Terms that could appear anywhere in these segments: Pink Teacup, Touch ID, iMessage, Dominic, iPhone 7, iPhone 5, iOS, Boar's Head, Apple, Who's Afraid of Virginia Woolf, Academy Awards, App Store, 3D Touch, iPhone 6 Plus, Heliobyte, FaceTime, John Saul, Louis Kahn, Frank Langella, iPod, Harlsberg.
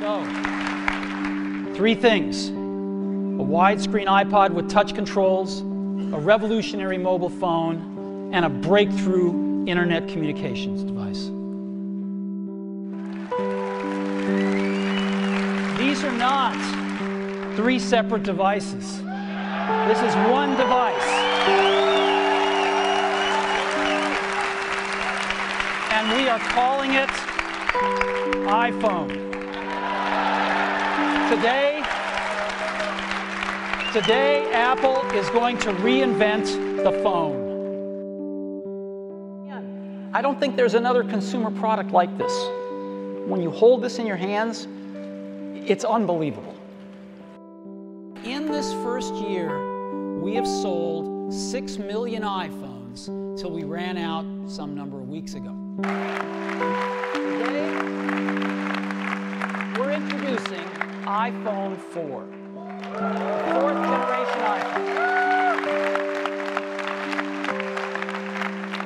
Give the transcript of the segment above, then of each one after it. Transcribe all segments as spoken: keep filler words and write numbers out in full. So, three things: a widescreen iPod with touch controls, a revolutionary mobile phone, and a breakthrough internet communications device. These are not three separate devices. This is one device. And we are calling it iPhone. Today, today Apple is going to reinvent the phone. I don't think there's another consumer product like this. When you hold this in your hands, it's unbelievable. In this first year, we have sold six million iPhones till we ran out some number of weeks ago. Today, we're introducing iPhone four, fourth generation iPhone.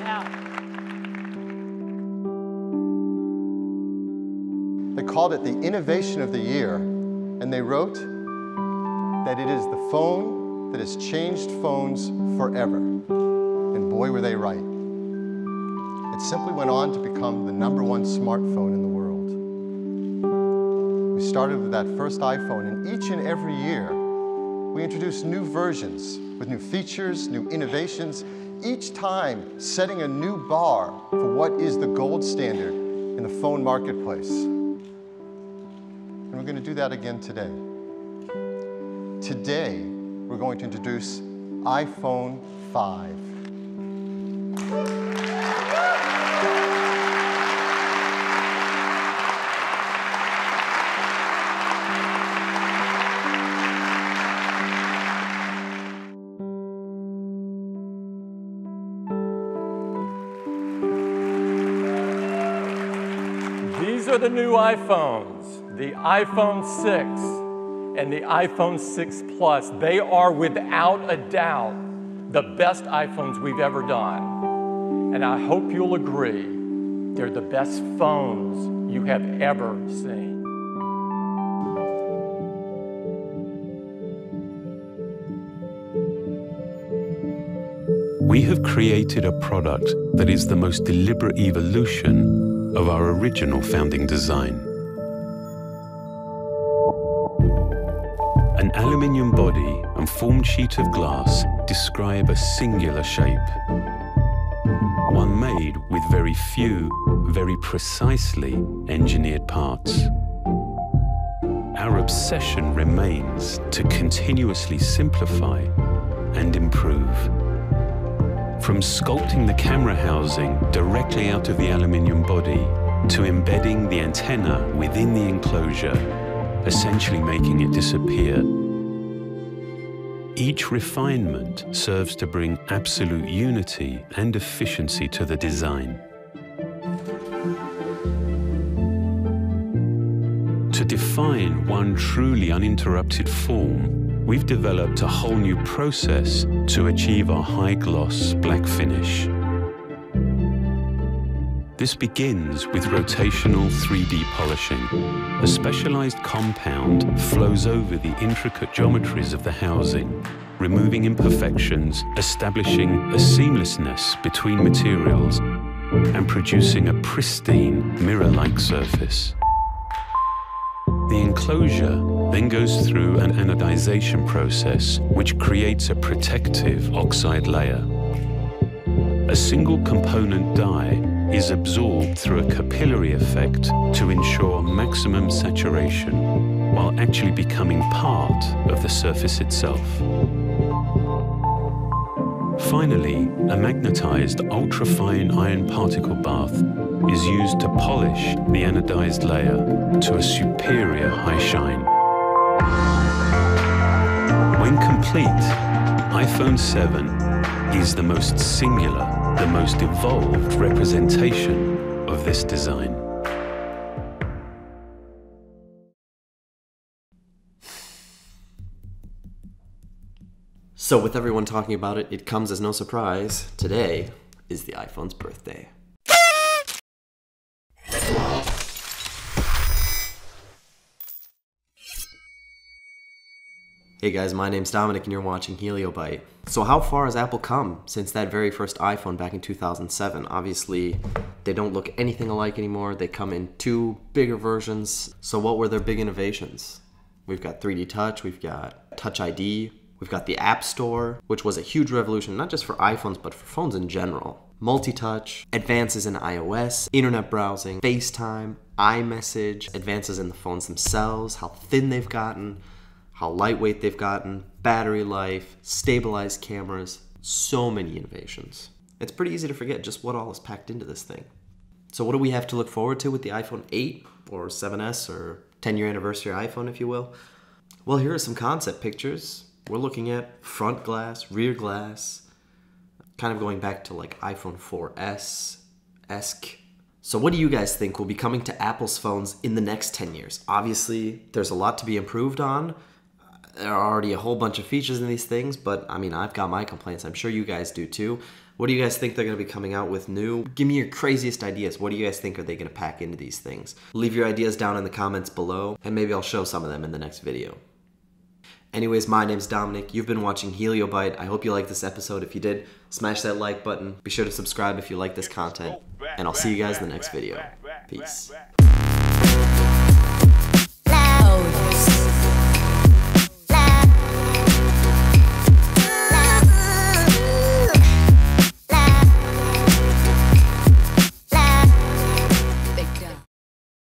Now, they called it the innovation of the year, and they wrote that it is the phone that has changed phones forever. And boy, were they right. It simply went on to become the number one smartphone in the world. We started with that first iPhone, and each and every year, we introduced new versions with new features, new innovations, each time setting a new bar for what is the gold standard in the phone marketplace. And we're going to do that again today. Today, we're going to introduce iPhone five. These are the new iPhones, the iPhone six and the iPhone six Plus. They are, without a doubt, the best iPhones we've ever done. And I hope you'll agree, they're the best phones you have ever seen. We have created a product that is the most deliberate evolution of our original founding design. An aluminium body and formed sheet of glass describe a singular shape, one made with very few, very precisely engineered parts. Our obsession remains to continuously simplify and improve. From sculpting the camera housing directly out of the aluminium body to embedding the antenna within the enclosure, essentially making it disappear. Each refinement serves to bring absolute unity and efficiency to the design. To define one truly uninterrupted form, we've developed a whole new process to achieve our high-gloss black finish. This begins with rotational three D polishing. A specialized compound flows over the intricate geometries of the housing, removing imperfections, establishing a seamlessness between materials, and producing a pristine, mirror-like surface. The enclosure then goes through an anodization process, which creates a protective oxide layer. A single component dye is absorbed through a capillary effect to ensure maximum saturation, while actually becoming part of the surface itself. Finally, a magnetized ultrafine iron particle bath is used to polish the anodized layer to a superior high shine. When complete, iPhone seven is the most singular, the most evolved representation of this design. So with everyone talking about it, it comes as no surprise, today is the iPhone's birthday. Hey guys, my name's Dominic and you're watching Heliobyte. So how far has Apple come since that very first iPhone back in two thousand seven? Obviously, they don't look anything alike anymore. They come in two bigger versions. So what were their big innovations? We've got three D Touch, we've got Touch I D, we've got the App Store, which was a huge revolution, not just for iPhones, but for phones in general. Multi-touch, advances in iOS, internet browsing, FaceTime, iMessage, advances in the phones themselves, how thin they've gotten, how lightweight they've gotten, battery life, stabilized cameras, so many innovations. It's pretty easy to forget just what all is packed into this thing. So what do we have to look forward to with the iPhone eight or seven S or ten year anniversary iPhone, if you will? Well, here are some concept pictures. We're looking at front glass, rear glass, kind of going back to like iPhone four S-esque. So what do you guys think will be coming to Apple's phones in the next ten years? Obviously, there's a lot to be improved on. There are already a whole bunch of features in these things, but I mean, I've got my complaints. I'm sure you guys do too. What do you guys think they're gonna be coming out with new? Give me your craziest ideas. What do you guys think are they gonna pack into these things? Leave your ideas down in the comments below, and maybe I'll show some of them in the next video. Anyways, my name's Dominic. You've been watching Heliobyte. I hope you liked this episode. If you did, smash that like button. Be sure to subscribe if you like this content, and I'll see you guys in the next video. Peace.